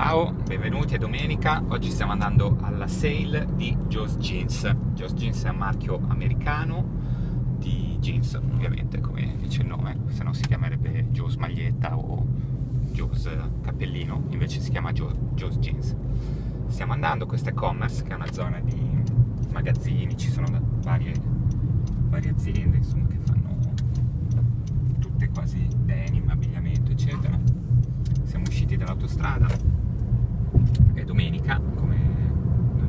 Ciao, benvenuti, è domenica. Oggi stiamo andando alla sale di Joe's Jeans. Joe's Jeans è un marchio americano di jeans, ovviamente, come dice il nome, se no si chiamerebbe Joe's maglietta o Joe's cappellino, invece si chiama Joe's Jeans. Stiamo andando, questa è Commerce, che è una zona di magazzini, ci sono varie aziende, insomma, che fanno tutte quasi denim, abbigliamento, eccetera. Siamo usciti dall'autostrada, è domenica, come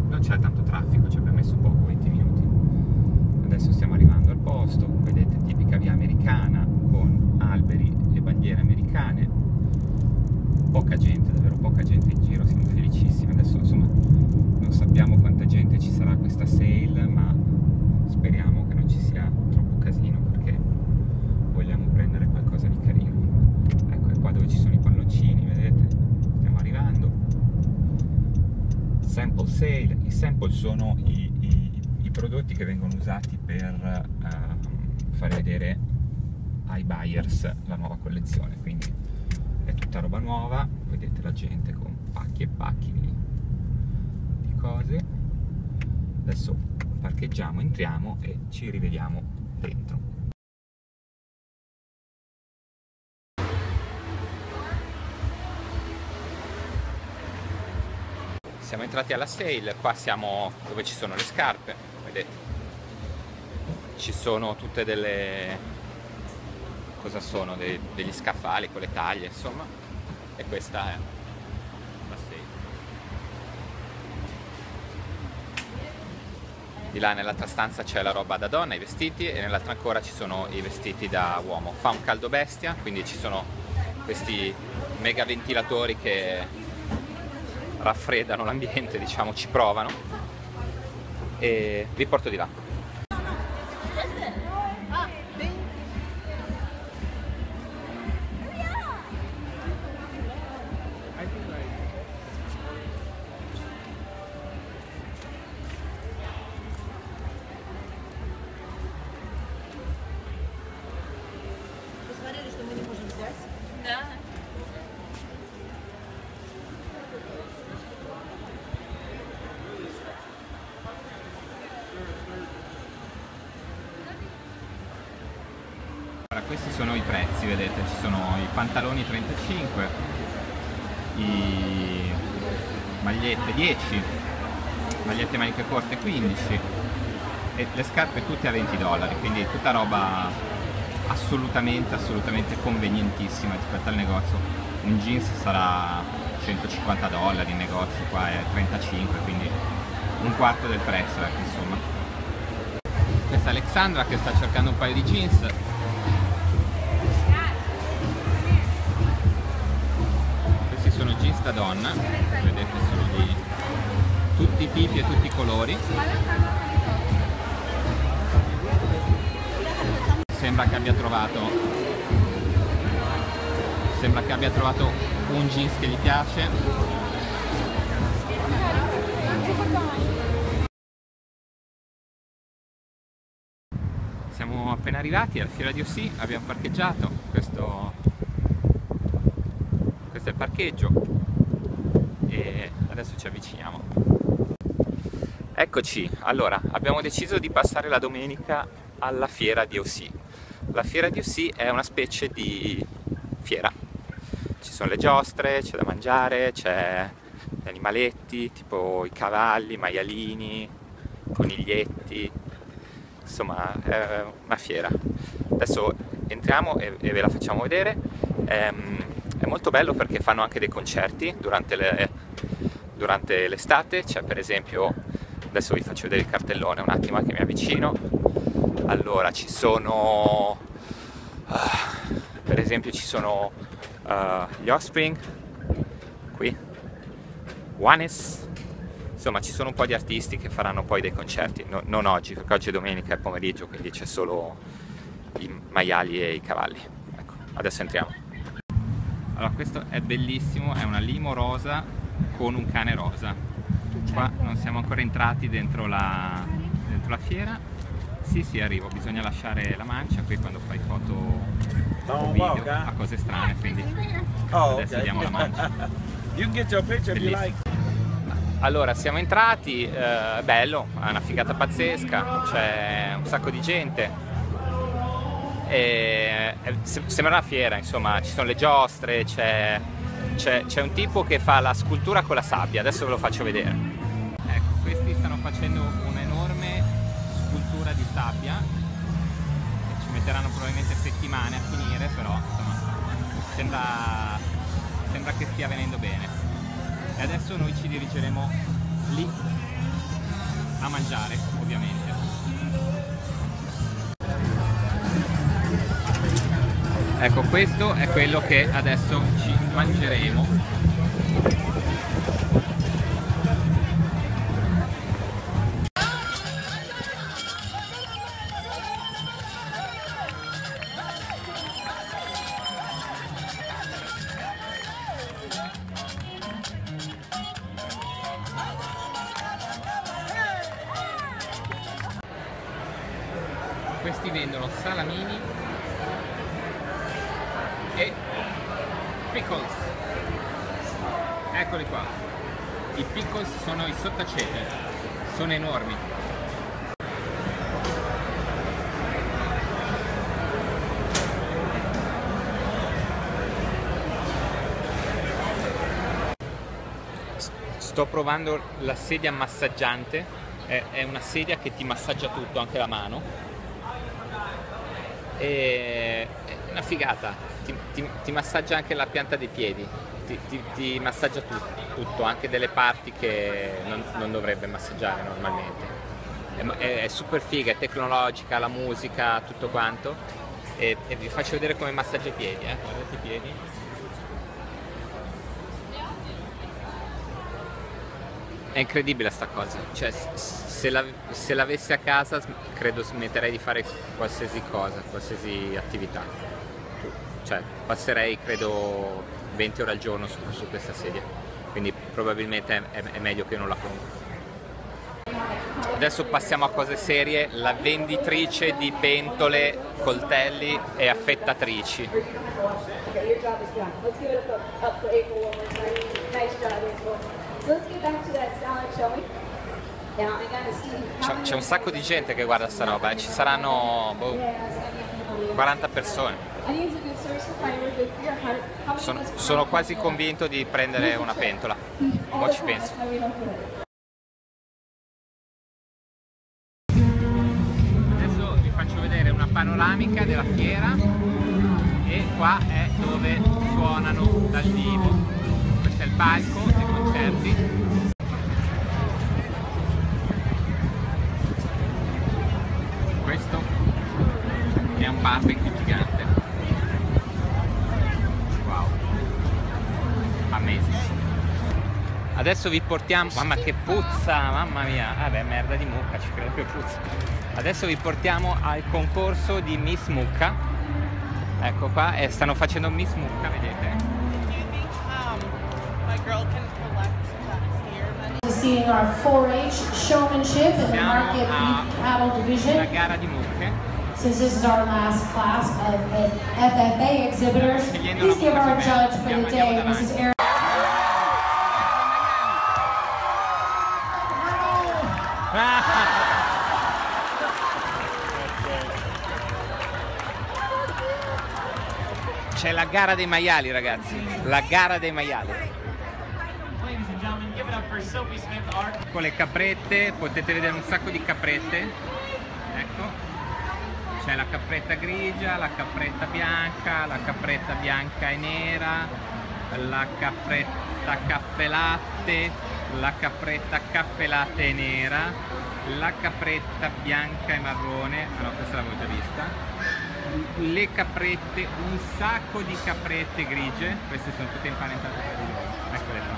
non c'è tanto traffico, ci abbiamo messo poco, 20 minuti. Adesso stiamo arrivando al posto, vedete, tipica via americana con alberi e bandiere americane, poca gente, davvero poca gente in giro, siamo felicissimi. Adesso, insomma, non sappiamo quanta gente ci sarà questa sale, ma speriamo che non ci sia troppo casino perché vogliamo prendere qualcosa di carino. Ecco, è qua dove ci sono i palloncini, vedete? Stiamo arrivando. Sample sale. I sample sono i prodotti che vengono usati per fare vedere ai buyers la nuova collezione, quindi è tutta roba nuova, vedete la gente con pacchi e pacchi di cose. Adesso parcheggiamo, entriamo e ci rivediamo dentro. Siamo entrati alla sale, qua siamo dove ci sono le scarpe, vedete? Ci sono tutte delle... cosa sono? Degli scaffali con le taglie, insomma, e questa è la sale. Di là nell'altra stanza c'è la roba da donna, i vestiti, e nell'altra ancora ci sono i vestiti da uomo. Fa un caldo bestia, quindi ci sono questi mega ventilatori che raffreddano l'ambiente, diciamo, ci provano, e vi porto di là. Questi sono i prezzi, vedete, ci sono i pantaloni 35, i magliette 10, magliette maniche corte 15 e le scarpe tutte a $20, quindi tutta roba assolutamente convenientissima rispetto al negozio. Un jeans sarà $150, il negozio qua è 35, quindi un quarto del prezzo, ecco, insomma. Questa è Alexandra che sta cercando un paio di jeans. Sono jeans da donna, vedete, sono di tutti i tipi e tutti i colori. Sembra che abbia trovato un jeans che gli piace. Siamo appena arrivati alla fiera di Ossì, abbiamo parcheggiato. Questo è il parcheggio e adesso ci avviciniamo. Eccoci, allora abbiamo deciso di passare la domenica alla fiera di Ossì. La fiera di Ossì è una specie di fiera, ci sono le giostre, c'è da mangiare, c'è gli animaletti tipo i cavalli, i maialini, coniglietti, insomma è una fiera. Adesso entriamo e ve la facciamo vedere. È molto bello perché fanno anche dei concerti durante l'estate. C'è, per esempio, adesso vi faccio vedere il cartellone un attimo che mi avvicino. Allora ci sono per esempio gli Offspring qui, Juanes, insomma ci sono un po' di artisti che faranno poi dei concerti, non oggi perché oggi è domenica, è pomeriggio, quindi c'è solo i maiali e i cavalli. Ecco, adesso entriamo. Allora, questo è bellissimo, è una limo rosa con un cane rosa. Qua non siamo ancora entrati dentro la fiera. Sì, arrivo, bisogna lasciare la mancia qui quando fai foto o video a cose strane, quindi adesso diamo la mancia. You can get your picture if you like. Allora, siamo entrati, è bello, è una figata pazzesca, c'è un sacco di gente. E sembra una fiera, insomma, ci sono le giostre, c'è un tipo che fa la scultura con la sabbia, adesso ve lo faccio vedere. Ecco, questi stanno facendo un'enorme scultura di sabbia, ci metteranno probabilmente settimane a finire, però insomma sembra che stia venendo bene. E adesso noi ci dirigeremo lì a mangiare, ovviamente. Ecco, questo è quello che adesso ci mangeremo. Questi vendono salamini e pickles. Eccoli qua. I pickles sono i sottacete, sono enormi. Sto provando la sedia massaggiante, è una sedia che ti massaggia tutto, anche la mano. È una figata. Ti massaggia anche la pianta dei piedi, ti massaggia tutto, anche delle parti che non dovrebbe massaggiare normalmente. È super figa, è tecnologica, la musica, tutto quanto. E vi faccio vedere come massaggia i piedi, guardate i piedi. È incredibile sta cosa, cioè se l'avessi a casa credo smetterei di fare qualsiasi cosa, qualsiasi attività. Cioè, passerei credo 20 ore al giorno su questa sedia, quindi probabilmente è meglio che non la compro. Adesso passiamo a cose serie, la venditrice di pentole, coltelli e affettatrici. C'è un sacco di gente che guarda sta roba, ci saranno 40 persone. Sono quasi convinto di prendere una pentola, mo ci penso. Adesso vi faccio vedere una panoramica della fiera e qua è dove suonano dal vivo. Questo è il palco dei concerti. Questo è un barbecue gigante. Adesso vi portiamo, mamma che puzza, mamma mia, vabbè, merda di mucca, ci credo che puzza. Adesso vi portiamo al concorso di Miss Mucca, ecco qua, e stanno facendo Miss Mucca, vedete. Seeing our 4-H showmanship in the market beef cattle division. La gara di mucche. Since this is our last class of FFA exhibitors, please give our judge for the day, Mrs. Erin. C'è la gara dei maiali, ragazzi, la gara dei maiali. Con le caprette, potete vedere un sacco di caprette, ecco, c'è la capretta grigia, la capretta bianca e nera, la capretta caffelatte, la capretta caffelatte e nera, la capretta bianca e marrone, allora questa l'avevo già vista. Le caprette, un sacco di caprette grigie, queste sono tutte imparentate tra di loro, eccole qua.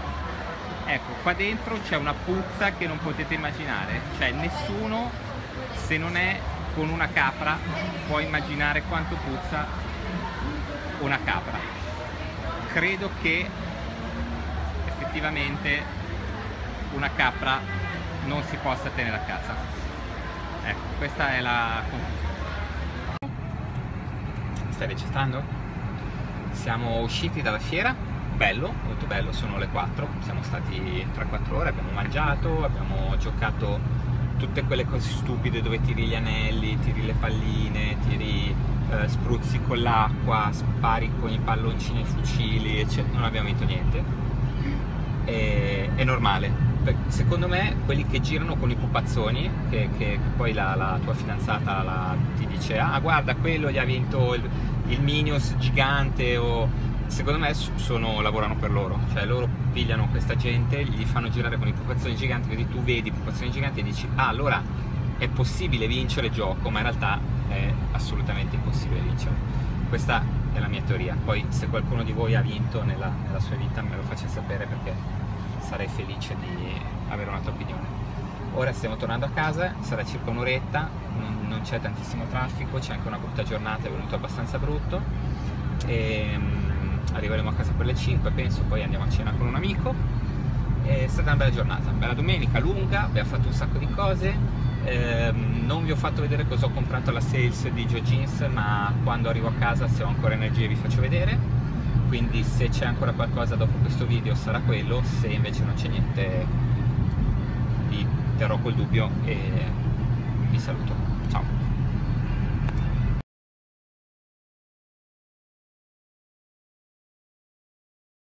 Ecco, qua dentro c'è una puzza che non potete immaginare, cioè nessuno, se non è con una capra, può immaginare quanto puzza una capra. Credo che effettivamente una capra non si possa tenere a casa. Ecco, questa è la conclusione. Stai recitando? Siamo usciti dalla fiera bello, molto bello. Sono le 4, siamo stati 3-4 ore, abbiamo mangiato, abbiamo giocato tutte quelle cose stupide dove tiri gli anelli, tiri le palline, tiri spruzzi con l'acqua, spari con i palloncini e fucili, eccetera. Non abbiamo vinto niente. È normale. Secondo me quelli che girano con i pupazzoni che poi la tua fidanzata ti dice: ah, guarda, quello gli ha vinto il Minions gigante, o secondo me lavorano per loro, cioè loro pigliano questa gente, gli fanno girare con i pupazzoni giganti, così tu vedi i pupazzoni giganti e dici: ah, allora è possibile vincere il gioco, ma in realtà è assolutamente impossibile vincere. Questa è la mia teoria. Poi se qualcuno di voi ha vinto nella sua vita me lo faccia sapere, perché sarei felice di avere un'altra opinione. Ora stiamo tornando a casa, sarà circa un'oretta, non c'è tantissimo traffico, c'è anche una brutta giornata, è venuto abbastanza brutto, e arriveremo a casa per le 5 penso, poi andiamo a cena con un amico. È stata una bella giornata, una bella domenica lunga, abbiamo fatto un sacco di cose. Non vi ho fatto vedere cosa ho comprato alla sales di Joe's Jeans, ma quando arrivo a casa, se ho ancora energie, vi faccio vedere. Quindi se c'è ancora qualcosa dopo questo video sarà quello, se invece non c'è niente vi terrò col dubbio e vi saluto, ciao!